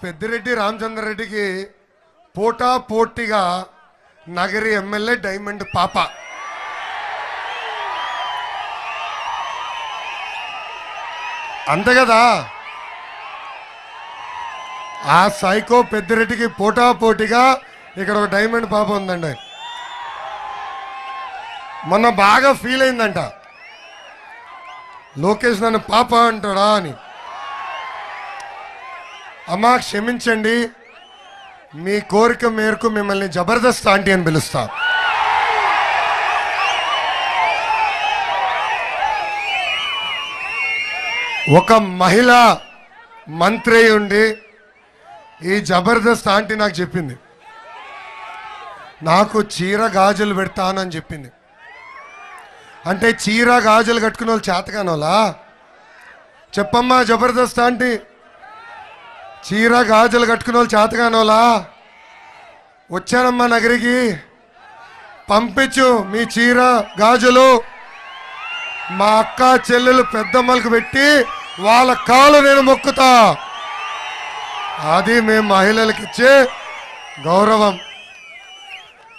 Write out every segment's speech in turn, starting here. పెద్దిరెడ్డి రామచంద్ర రెడ్డికి పోటా పోటిగా Nagari MLA diamond పాప అంతే కదా। ఆ సైకో పెద్దిరెడ్డికి పోటా పోటిగా ఇక్కడ ఒక డైమండ్ పాప ఉందండి। మొన్న బాగా ఫీల్ అయిందంట, లోకేష్ నన్ను పాప అంటాడా అని। అమ్మా క్షమించండి, మీ కోరిక మేరకు మిమ్మల్ని జబర్దస్త్ ఆంటీ అని పిలుస్తా। ఒక మహిళ మంత్రి ఉండి ఈ జబర్దస్త్ ఆంటీ నాకు చెప్పింది, నాకు చీర గాజులు పెడతానని చెప్పింది। అంటే చీర గాజులు కట్టుకునే వాళ్ళు చేతకానోలా చెప్పమ్మా జబర్దస్త్ ఆంటీ, చీర గాజులు కట్టుకునే వాళ్ళు చేతగానోలా వచ్చానమ్మా నగరికి, పంపించు మీ చీర గాజులు మా అక్క చెల్లెలు పెద్దమ్మలకు పెట్టి వాళ్ళ కాళ్ళు నేను మొక్కుతా। అది మేము మహిళలకు ఇచ్చే గౌరవం।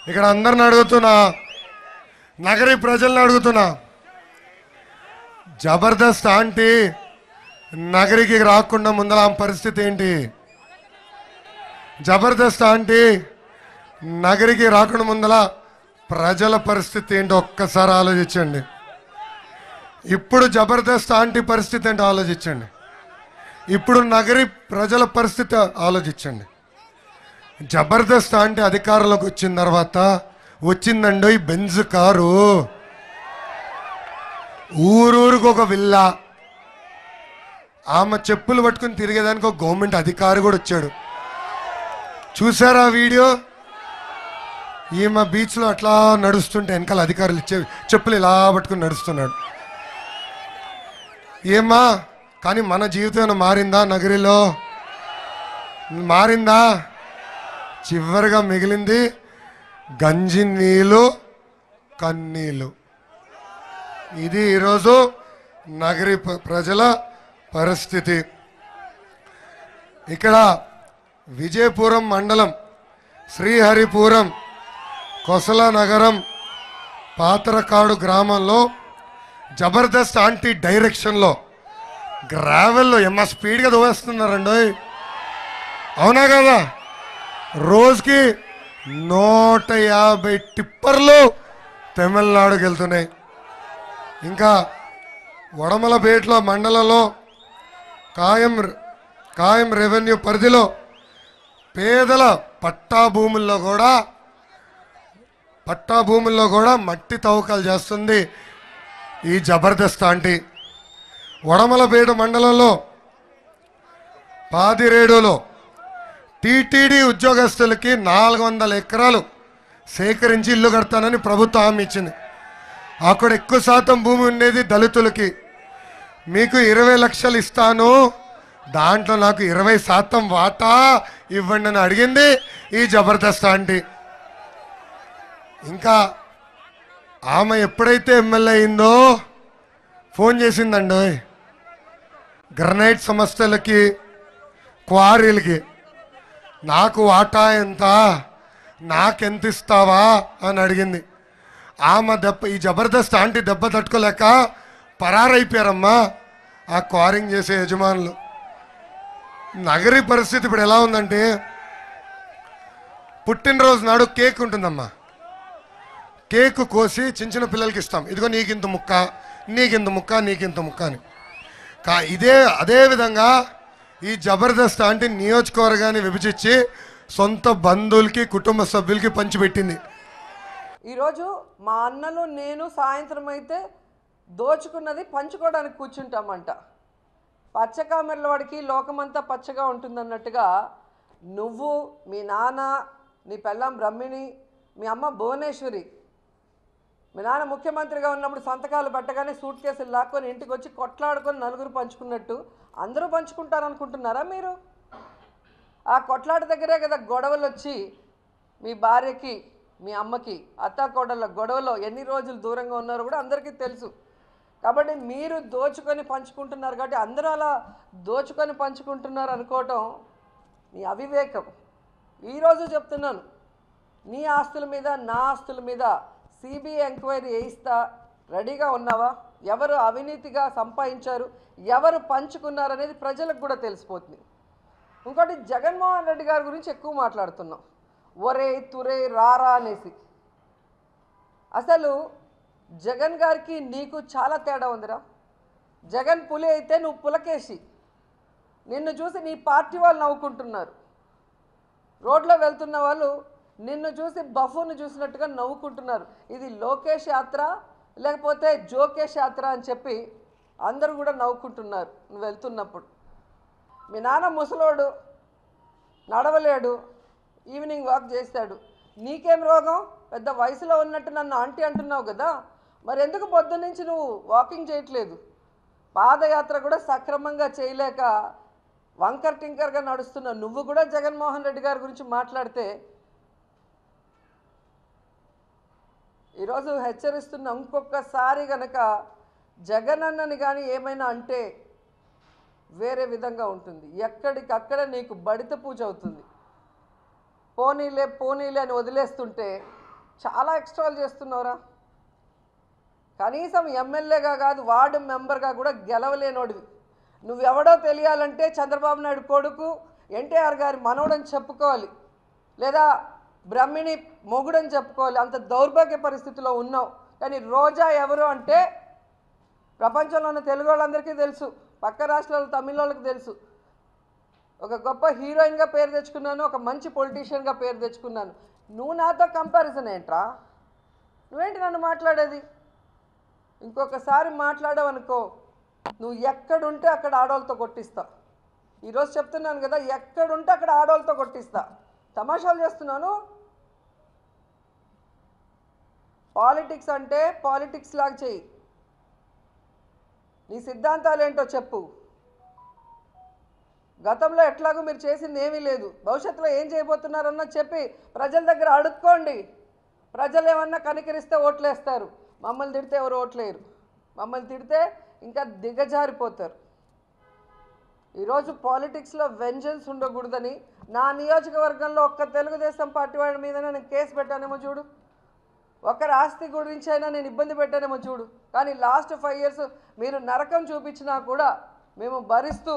ఇక్కడ అందరిని అడుగుతున్నా, నగరి ప్రజలను అడుగుతున్నా, జబర్దస్త్ ఆంటీ నగరికి రాకుండా ముందర ఆమె పరిస్థితి ఏంటి? జబర్దస్త్ ఆంటీ నగరికి రాకుండా ముందర ప్రజల పరిస్థితి ఏంటి? ఒక్కసారి ఆలోచించండి। ఇప్పుడు జబర్దస్త్ ఆంటీ పరిస్థితి ఏంటో ఆలోచించండి, ఇప్పుడు నగరి ప్రజల పరిస్థితి ఆలోచించండి। జబర్దస్త్ ఆంటీ అధికారంలోకి వచ్చిన తర్వాత వచ్చిందండి ఈ బెంజ్ కారు, ఊరూరుకు ఒక విల్లా, ఆమె చెప్పులు పట్టుకుని తిరిగేదానికి ఒక గవర్నమెంట్ అధికారి కూడా వచ్చాడు, చూసారా వీడియో? ఈమె బీచ్లో అట్లా నడుస్తుంటే వెనకాల అధికారులు ఇచ్చే చెప్పులు ఇలా పట్టుకుని నడుస్తున్నాడు। ఏమా కానీ మన జీవితం మారిందా? నగరిలో మారిందా? చివరిగా మిగిలింది గంజి నీళ్ళు కన్నీళ్ళు। ఇది ఈరోజు నగరి ప్రజల పరిస్థితి। ఇక్కడ విజయపురం మండలం, శ్రీహరిపురం, కొసలనగరం, పాతరకాడు గ్రామంలో జబర్దస్త్ ఆంటీ డైరెక్షన్లో గ్రావెల్లో ఎమ్మ స్పీడ్గా దోవేస్తున్నారండి, అవునా కదా? రోజుకి 150 టిప్పర్లు తమిళనాడుకి వెళ్తున్నాయి। ఇంకా వడమలపేటలో మండలంలో కాయం రెవెన్యూ పరిధిలో పేదల పట్టా భూముల్లో కూడా మట్టి తవ్వకాలు చేస్తుంది ఈ జబర్దస్త్ ఆంటీ। వడమలపేట మండలంలో పాదిరేడులో టీటీడీ ఉద్యోగస్తులకి 400 ఎకరాలు సేకరించి ఇల్లు కడతానని ప్రభుత్వం హామీ ఇచ్చింది। అక్కడ ఎక్కువ శాతం భూమి ఉండేది దళితులకి, మీకు 20 లక్షలు ఇస్తాను, దాంట్లో నాకు 20% వాటా ఇవ్వండి అని అడిగింది ఈ జబర్దస్త్ ఆంటీ। ఇంకా ఆమె ఎప్పుడైతే ఎమ్మెల్యే అయిందో ఫోన్ చేసిందండి గ్రనైట్ సంస్థలకి, క్వారీలకి, నాకు వాటా ఎంత, నాకెంత ఇస్తావా అని అడిగింది। ఆమె దెబ్బ, ఈ జబర్దస్త్ ఆంటీ దెబ్బ తట్టుకోలేక పరారైపోయారమ్మా ఆ క్వారింగ్ చేసే యజమానులు। నగరి పరిస్థితి ఇప్పుడు ఎలా ఉందంటే, పుట్టినరోజు నాడు కేక్ ఉంటుందమ్మా, కేక్ కోసి చిన్న చిన్న పిల్లలకి ఇస్తాం, ఇదిగో నీకింత ముక్క, నీకింత ముక్క, నీకింత ముక్క అని। అదేవిధంగా ఈ జబర్దస్త్ ఆంటీ నియోజకవర్గాన్ని విభజించి సొంత బంధువులకి కుటుంబ సభ్యులకి పంచిపెట్టింది। ఈరోజు మా అన్నలు నేను సాయంత్రం అయితే దోచుకున్నది పంచుకోవడానికి కూర్చుంటామంట, పచ్చకామెర్ల వాడికి లోకమంతా పచ్చగా ఉంటుందన్నట్టుగా నువ్వు, మీ నాన్న, నీ పెళ్ళాం బ్రహ్మిణి, మీ అమ్మ భువనేశ్వరి, మీ నాన్న ముఖ్యమంత్రిగా ఉన్నప్పుడు సంతకాలు పట్టగానే సూట్ కేసులు లాక్కొని ఇంటికి వచ్చి కొట్లాడుకొని నలుగురు పంచుకున్నట్టు అందరూ పంచుకుంటారనుకుంటున్నారా మీరు? ఆ కొట్లాట దగ్గరే కదా గొడవలు వచ్చి మీ భార్యకి, మీ అమ్మకి, అత్తాకోడళ్ళ గొడవలో ఎన్ని రోజులు దూరంగా ఉన్నారో కూడా అందరికీ తెలుసు। కాబట్టి మీరు దోచుకొని పంచుకుంటున్నారు, కాబట్టి అందరూ అలా దోచుకొని పంచుకుంటున్నారు అనుకోవటం नी అవివేకం ఈ రోజు చెప్తున్నాను నీ ఆస్తుల మీద నా ఆస్తుల మీద సిబిఐ ఎంక్వైరీ చేయిస్తా రెడీగా ఉన్నావా ఎవరు అవినీతిగా సంపాదించారు ఎవరు పంచుకున్నారు అనేది ప్రజలకు కూడా తెలిసిపోతుంది ఇంకొకటి జగన్ మోహన్ రెడ్డి గారి గురించి ఎక్కువ మాట్లాడుతున్నాం ఒరే తురే రారా అనేసి అసలు జగన్ గారికి నీకు చాలా తేడా ఉందిరా జగన్ పులి అయితే నువ్వు పులకేసి నిన్ను చూసి నీ పార్టీ వాళ్ళు నవ్వుకుంటున్నారు రోడ్లో వెళ్తున్న వాళ్ళు నిన్ను చూసి బఫూను చూసినట్టుగా నవ్వుకుంటున్నారు ఇది లోకేష్ యాత్ర లేకపోతే జోకేష్ యాత్ర అని చెప్పి అందరూ కూడా నవ్వుకుంటున్నారు నువ్వు వెళ్తున్నప్పుడు మీ నాన్న ముసలోడు నడవలేడు ఈవినింగ్ వాక్ చేస్తాడు నీకేం రోగం పెద్ద వయసులో ఉన్నట్టు నన్ను ఆంటీ అంటున్నావు కదా మరి ఎందుకు పొద్దు నుంచి నువ్వు వాకింగ్ చేయట్లేదు పాదయాత్ర కూడా సక్రమంగా చేయలేక వంకర్ టింకర్గా నడుస్తున్న నువ్వు కూడా జగన్మోహన్ రెడ్డి గారి గురించి మాట్లాడితే ఈరోజు హెచ్చరిస్తున్న ఇంకొకసారి గనక జగనన్నని కానీ ఏమైనా అంటే వేరే విధంగా ఉంటుంది ఎక్కడికక్కడ నీకు బడిత పూజ అవుతుంది పోనీలే పోనీలే అని వదిలేస్తుంటే చాలా ఎక్స్ట్రాలు చేస్తున్నావురా కనీసం ఎమ్మెల్యేగా కాదు వార్డు మెంబర్గా కూడా గెలవలేనోడివి నువ్వెవడో తెలియాలంటే చంద్రబాబు నాయుడు కొడుకు ఎన్టీఆర్ గారి మనవడని చెప్పుకోవాలి లేదా బ్రహ్మిణి మొగుడని చెప్పుకోవాలి అంత దౌర్భాగ్య పరిస్థితిలో ఉన్నావు కానీ రోజా ఎవరు అంటే ప్రపంచంలో ఉన్న తెలుగు వాళ్ళందరికీ తెలుసు పక్క రాష్ట్రాల తమిళ వాళ్ళకి తెలుసు ఒక గొప్ప హీరోయిన్గా పేరు తెచ్చుకున్నాను ఒక మంచి పొలిటీషియన్గా పేరు తెచ్చుకున్నాను నువ్వు నాతో కంపారిజన్ ఏంట్రా నువ్వేంటి నన్ను మాట్లాడేది ఇంకొకసారి మాట్లాడవనుకో నువ్వు ఎక్కడుంటే అక్కడ ఆడవాళ్ళతో కొట్టిస్తా ఈరోజు చెప్తున్నాను కదా ఎక్కడుంటే అక్కడ ఆడవాళ్ళతో కొట్టిస్తా తమాషాలు చేస్తున్నాను పాలిటిక్స్ అంటే పాలిటిక్స్ లాగా చెయ్యి నీ సిద్ధాంతాలు ఏంటో చెప్పు గతంలో ఎట్లాగో మీరు చేసింది ఏమీ లేదు భవిష్యత్తులో ఏం చేయబోతున్నారన్న చెప్పి ప్రజల దగ్గర అడుక్కోండి ప్రజలు ఏమన్నా కనికరిస్తే ఓట్లేస్తారు మమ్మల్ని తిడితే ఎవరు ఓట్లేరు మమ్మల్ని తిడితే ఇంకా దిగజారిపోతారు ఈరోజు పాలిటిక్స్లో వెంజన్స్ ఉండకూడదని నా నియోజకవర్గంలో ఒక్క తెలుగుదేశం పార్టీ వాడి మీదనే నేను కేసు పెట్టానేమో చూడు ఒకరి ఆస్తి గురించి అయినా నేను ఇబ్బంది పెట్టానేమో చూడు కానీ లాస్ట్ 5 years మీరు నరకం చూపించినా కూడా మేము భరిస్తూ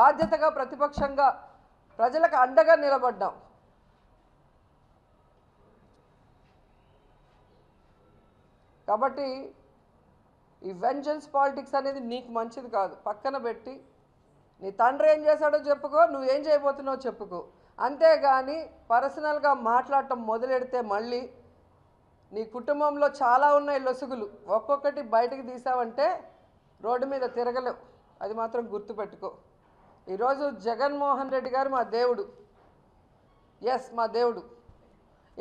బాధ్యతగా ప్రతిపక్షంగా ప్రజలకు అండగా నిలబడ్డాం కాబట్టి ఈ వెంజన్స్ పాలిటిక్స్ అనేది నీకు మంచిది కాదు పక్కన పెట్టి నీ తండ్రి ఏం చేశాడో చెప్పుకో నువ్వేం చేయబోతున్నావో చెప్పుకో అంతేగాని పర్సనల్గా మాట్లాడటం మొదలెడితే మళ్ళీ నీ కుటుంబంలో చాలా ఉన్నాయి లొసుగులు ఒక్కొక్కటి బయటకు తీసావంటే రోడ్డు మీద తిరగలేవు అది మాత్రం గుర్తుపెట్టుకో ఈరోజు జగన్మోహన్ రెడ్డి గారు మా దేవుడు ఎస్ మా దేవుడు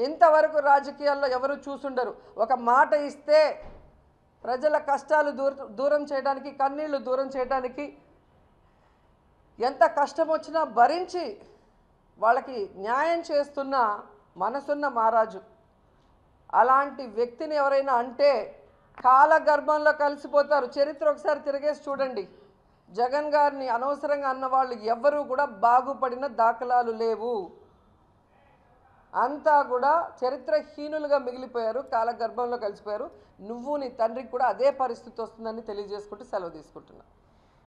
ఇంతవరకు రాజకీయాల్లో ఎవరు చూసుండరు ఒక మాట ఇస్తే ప్రజల కష్టాలు దూరం చేయడానికి కన్నీళ్లు దూరం చేయడానికి ఎంత కష్టం వచ్చినా భరించి వాళ్ళకి న్యాయం చేస్తున్న మనసున్న మహారాజు అలాంటి వ్యక్తిని ఎవరైనా అంటే కాలగర్భంలో కలిసిపోతారు చరిత్ర ఒకసారి తిరిగేసి చూడండి జగన్ గారిని అనవసరంగా అన్న వాళ్ళు ఎవ్వరూ కూడా బాగుపడిన దాఖలాలు లేవు అంతా కూడా చరిత్రహీనులుగా మిగిలిపోయారు కాలగర్భంలో కలిసిపోయారు నువ్వు నీ తండ్రికి కూడా అదే పరిస్థితి వస్తుందని తెలియజేసుకుంటూ సెలవు తీసుకుంటున్నాను